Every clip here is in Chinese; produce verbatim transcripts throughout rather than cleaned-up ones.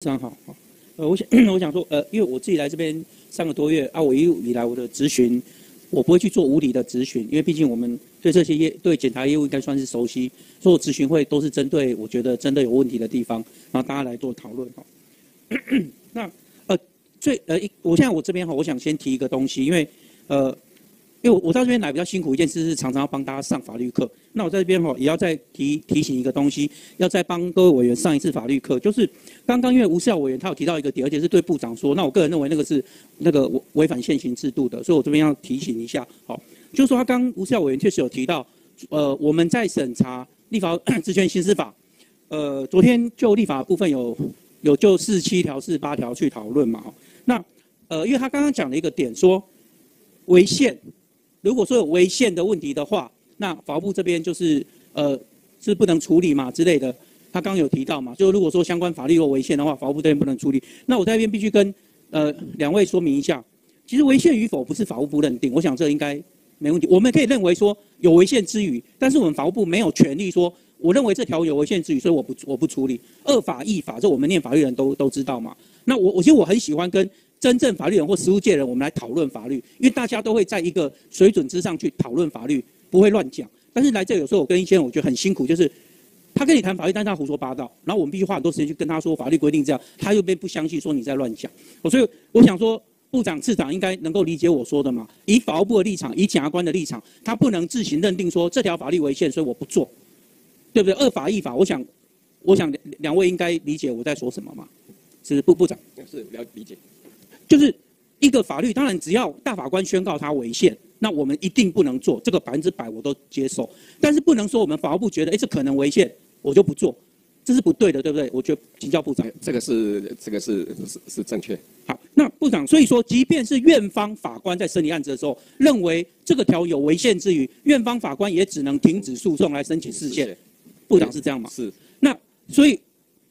非常好，呃，我想我想说，呃，因为我自己来这边三个多月啊，我一路以来我的质询，我不会去做无理的质询，因为毕竟我们对这些业对检察业务应该算是熟悉，所有质询会都是针对我觉得真的有问题的地方，然后大家来做讨论哈。那呃最呃一，我现在我这边哈，我想先提一个东西，因为呃，因为我我到这边来比较辛苦一件事是常常要帮大家上法律课，那我在这边哈也要再提提醒一个东西，要再帮各位委员上一次法律课，就是。 刚刚因为吴思瑶委员他有提到一个点，而且是对部长说，那我个人认为那个是那个违反现行制度的，所以我这边要提醒一下，好，就是说他刚吴思瑶委员确实有提到，呃，我们在审查立法职权行使法，呃，昨天就立法部分有有就四十七条、四十八条去讨论嘛，那呃，因为他刚刚讲了一个点说，违宪，如果说有违宪的问题的话，那法务部这边就是呃是不能处理嘛之类的。 他刚刚有提到嘛，就如果说相关法律有违宪的话，法务部这边不能处理。那我在这边必须跟呃两位说明一下，其实违宪与否不是法务部认定，我想这应该没问题。我们可以认为说有违宪之余，但是我们法务部没有权利说，我认为这条有违宪之余，所以我不我不处理。二法一法，这我们念法律人都都知道嘛。那我我其实我很喜欢跟真正法律人或实务界人我们来讨论法律，因为大家都会在一个水准之上去讨论法律，不会乱讲。但是来这有时候我跟一些人我觉得很辛苦，就是。 他跟你谈法律，但是他胡说八道，然后我们必须花很多时间去跟他说法律规定这样，他又被不相信，说你在乱讲。所以我想说，部长、次长应该能够理解我说的嘛。以法务部的立场，以检察官的立场，他不能自行认定说这条法律违宪，所以我不做，对不对？二法一法，我想，我想两位应该理解我在说什么嘛。是部部长是了理解，就是一个法律，当然只要大法官宣告他违宪。 那我们一定不能做，这个百分之百我都接受，但是不能说我们法务部觉得，哎、欸，这可能违宪，我就不做，这是不对的，对不对？我觉得请教部长，这个是这个是是是正确。好，那部长，所以说，即便是院方法官在审理案子的时候，认为这个条有违宪之余，院方法官也只能停止诉讼来申请释宪，部长是这样吗？是。那所以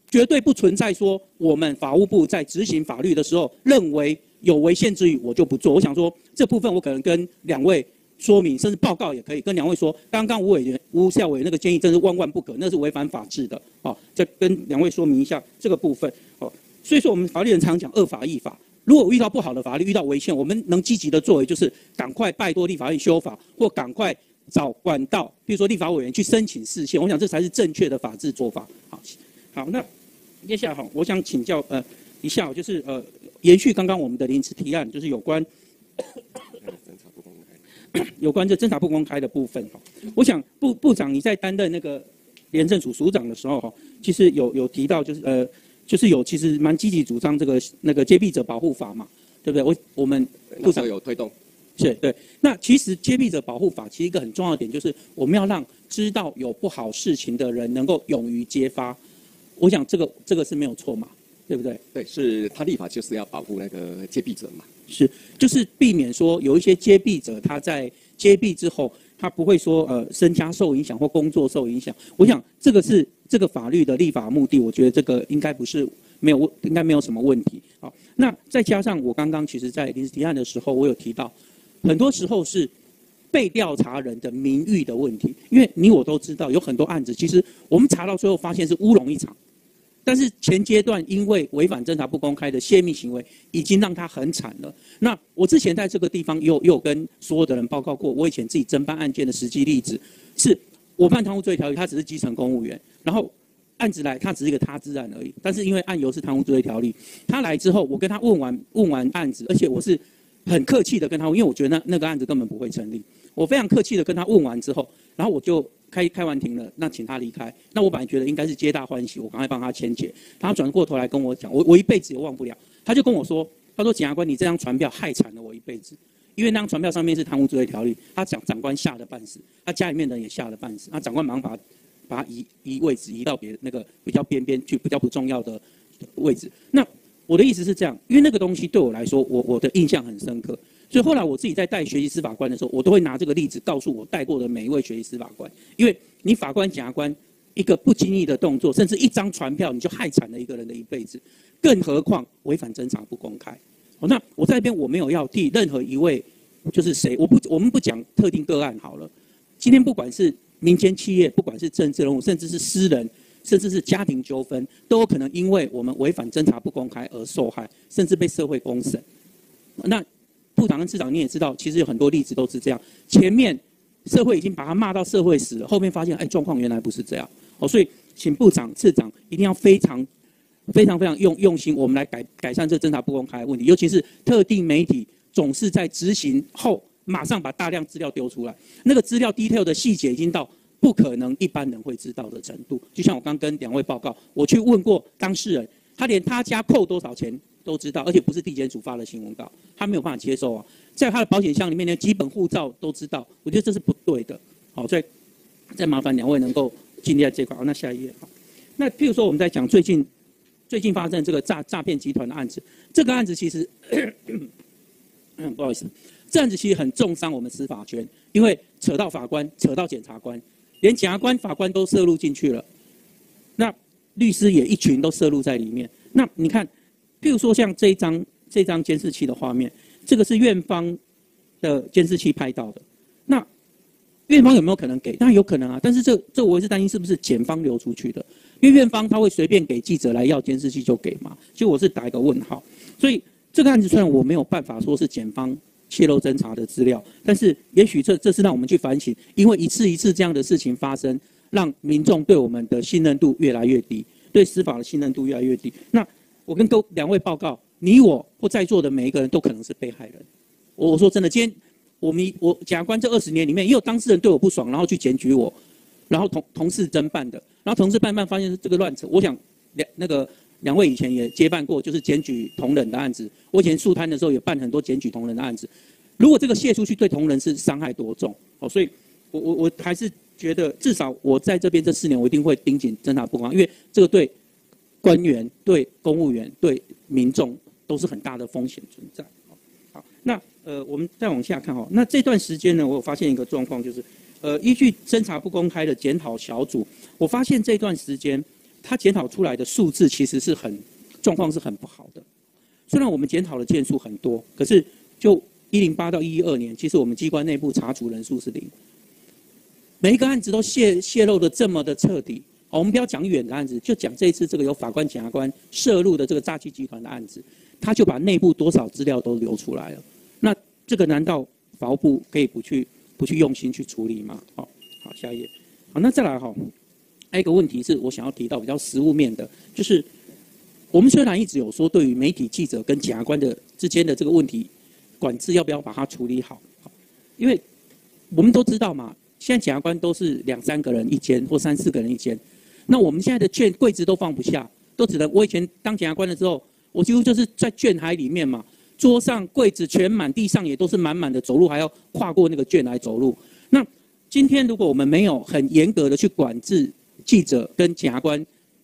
绝对不存在说我们法务部在执行法律的时候认为。 有违宪之余，我就不做。我想说这部分，我可能跟两位说明，甚至报告也可以跟两位说。刚刚吴委员、吴校委那个建议，真是万万不可，那是违反法治的。好，再跟两位说明一下这个部分。好，所以说我们法律人常讲二法一法。如果遇到不好的法律，遇到违宪，我们能积极的作为就是赶快拜托立法院修法，或赶快找管道，比如说立法委员去申请释宪。我想这才是正确的法治做法。好，好，那接下来哈，我想请教呃一下，就是呃。 延续刚刚我们的临时提案，就是有关有关这侦查不公开的部分哈。我想部部长你在担任那个廉政署署长的时候哈，其实有有提到就是呃就是有其实蛮积极主张这个那个揭弊者保护法嘛，对不对？我我们部长有推动，是对。那其实揭弊者保护法其实一个很重要的点就是我们要让知道有不好事情的人能够勇于揭发，我想这个这个是没有错嘛。 对不对？对，是他立法就是要保护那个揭弊者嘛。是，就是避免说有一些揭弊者他在揭弊之后，他不会说呃身家受影响或工作受影响。我想这个是这个法律的立法目的，我觉得这个应该不是没有应该没有什么问题。好，那再加上我刚刚其实在临时提案的时候，我有提到，很多时候是被调查人的名誉的问题，因为你我都知道有很多案子，其实我们查到最后发现是乌龙一场。 但是前阶段因为违反侦查不公开的泄密行为，已经让他很惨了。那我之前在这个地方又又跟所有的人报告过，我以前自己侦办案件的实际例子，是我判贪污罪条例，他只是基层公务员，然后案子来，他只是一个他之案而已。但是因为案由是贪污罪条例，他来之后，我跟他问完问完案子，而且我是很客气的跟他问，因为我觉得那那个案子根本不会成立，我非常客气的跟他问完之后，然后我就。 开开完庭了，那请他离开。那我本来觉得应该是皆大欢喜，我赶快帮他签结。他转过头来跟我讲，我我一辈子也忘不了。他就跟我说，他说检察官，你这张传票害惨了我一辈子，因为那张传票上面是贪污罪条例。他讲长官吓得半死，他家里面的人也吓得半死。那长官忙把把他移移位置，移到别那个比较边边去，比较不重要的位置。那我的意思是这样，因为那个东西对我来说，我我的印象很深刻。 所以后来我自己在带学习司法官的时候，我都会拿这个例子告诉我带过的每一位学习司法官，因为你法官、检察官一个不经意的动作，甚至一张传票，你就害惨了一个人的一辈子，更何况违反侦查不公开。哦，那我在这边我没有要替任何一位，就是谁，我不我们不讲特定个案好了。今天不管是民间企业，不管是政治人物，甚至是私人，甚至是家庭纠纷，都有可能因为我们违反侦查不公开而受害，甚至被社会公审。那部长跟市长你也知道，其实有很多例子都是这样，前面社会已经把他骂到社会死了，后面发现哎状况原来不是这样哦，所以请部长、市长一定要非常。 非常非常用用心，我们来改改善这侦查不公开的问题，尤其是特定媒体总是在执行后马上把大量资料丢出来，那个资料 detail 的细节已经到不可能一般人会知道的程度。就像我刚跟两位报告，我去问过当事人，他连他家扣多少钱都知道，而且不是地检署发的新闻稿，他没有办法接受啊，在他的保险箱里面连基本护照都知道，我觉得这是不对的。好，所以再麻烦两位能够尽力在这块。好，那下一页。好，那譬如说我们在讲最近。 最近发生这个诈诈骗集团的案子，这个案子其实咳咳、嗯，不好意思，这案子其实很重伤我们司法圈，因为扯到法官，扯到检察官，连检察官、法官都涉入进去了，那律师也一群都涉入在里面。那你看，譬如说像这一张这张监视器的画面，这个是院方的监视器拍到的，那院方有没有可能给？当然有可能啊，但是这这我也是担心是不是检方流出去的。 因为院方他会随便给记者来要监视器就给嘛，所以我是打一个问号。所以这个案子虽然我没有办法说是检方泄露侦查的资料，但是也许这这是让我们去反省，因为一次一次这样的事情发生，让民众对我们的信任度越来越低，对司法的信任度越来越低。那我跟各两位报告，你我或在座的每一个人都可能是被害人。我我说真的，今天我们我检察官这二十年里面，也有当事人对我不爽，然后去检举我。 然后同同事侦办的，然后同事办办发现这个乱扯，我想两那个两位以前也接办过，就是检举同仁的案子。我以前肃贪的时候也办很多检举同仁的案子。如果这个泄出去对同仁是伤害多重？哦，所以我我我还是觉得至少我在这边这四年，我一定会盯紧侦查不公，因为这个对官员、对公务员、对民众都是很大的风险存在。好，那呃我们再往下看哦。那这段时间呢，我有发现一个状况就是。 呃，依据侦查不公开的检讨小组，我发现这段时间他检讨出来的数字其实是很状况是很不好的。虽然我们检讨的件数很多，可是就一零八到一一二年，其实我们机关内部查处人数是零。每一个案子都泄泄露的这么的彻底，哦，我们不要讲远的案子，就讲这一次这个由法官、检察官涉入的这个诈欺集团的案子，他就把内部多少资料都流出来了。那这个难道法务部可以不去？ 不去用心去处理嘛？好，好，下一页。好，那再来哈，还有一个问题是我想要提到比较实务面的，就是我们虽然一直有说对于媒体记者跟检察官的之间的这个问题管制要不要把它处理好，因为我们都知道嘛，现在检察官都是两三个人一间或三四个人一间，那我们现在的卷柜子都放不下，都只能我以前当检察官的时候，我几乎就是在卷海里面嘛。 桌上柜子全满，地上也都是满满的，走路还要跨过那个卷来走路。那今天如果我们没有很严格的去管制记者跟检察官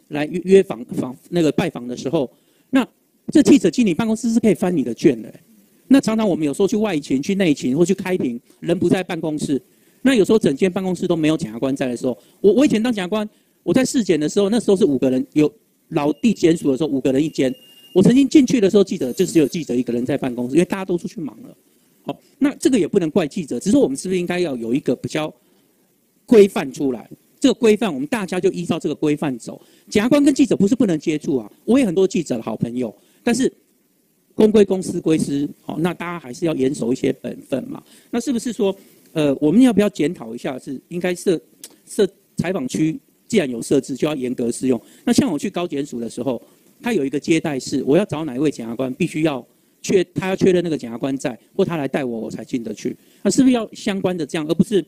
来约约访访那个拜访的时候，那这记者进你办公室是可以翻你的卷的、欸。那常常我们有时候去外勤、去内勤或去开庭，人不在办公室，那有时候整间办公室都没有检察官在的时候，我我以前当检察官，我在市检的时候，那时候是五个人，有老地检署的时候五个人一间。 我曾经进去的时候，记者就只有记者一个人在办公室，因为大家都出去忙了。好，那这个也不能怪记者，只是我们是不是应该要有一个比较规范出来？这个规范我们大家就依照这个规范走。检察官跟记者不是不能接触啊，我也很多记者的好朋友，但是公归公，私归私，好，那大家还是要严守一些本分嘛。那是不是说，呃，我们要不要检讨一下？是应该设设采访区，既然有设置，就要严格适用。那像我去高检署的时候。 他有一个接待室，我要找哪一位检察官，必须要确他要确认那个检察官在，或他来带我，我才进得去。那是不是要相关的这样，而不是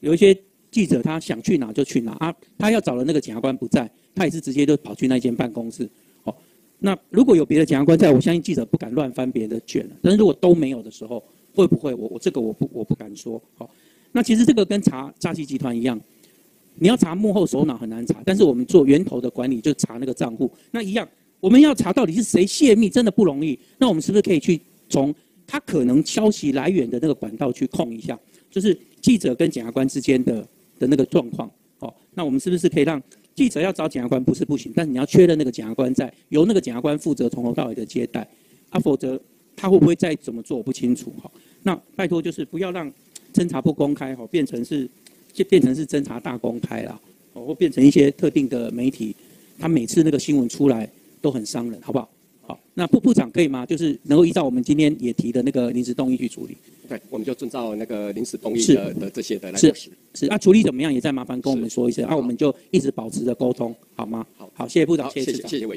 有一些记者他想去哪就去哪啊？他要找的那个检察官不在，他也是直接就跑去那间办公室。哦，那如果有别的检察官在，我相信记者不敢乱翻别人的卷。但是如果都没有的时候，会不会我我这个我不我不敢说。哦，那其实这个跟查诈欺集团一样。 你要查幕后首脑很难查，但是我们做源头的管理，就查那个账户。那一样，我们要查到底是谁泄密，真的不容易。那我们是不是可以去从他可能消息来源的那个管道去控一下，就是记者跟检察官之间的的那个状况？哦，那我们是不是可以让记者要找检察官不是不行，但是你要确认那个检察官在，由那个检察官负责从头到尾的接待，啊，否则他会不会再怎么做我不清楚。哈，那拜托就是不要让侦查不公开，哈，变成是。 就变成是侦查大公开啦，或变成一些特定的媒体，他每次那个新闻出来都很伤人，好不好？好，那部部长可以吗？就是能够依照我们今天也提的那个临时动议去处理。对，我们就遵照那个临时动议的的这些的来落实。是啊，处理怎么样也再麻烦跟我们说一声，啊，我们就一直保持着沟通，好吗？好，好，谢谢部长，谢谢市长，谢谢委员。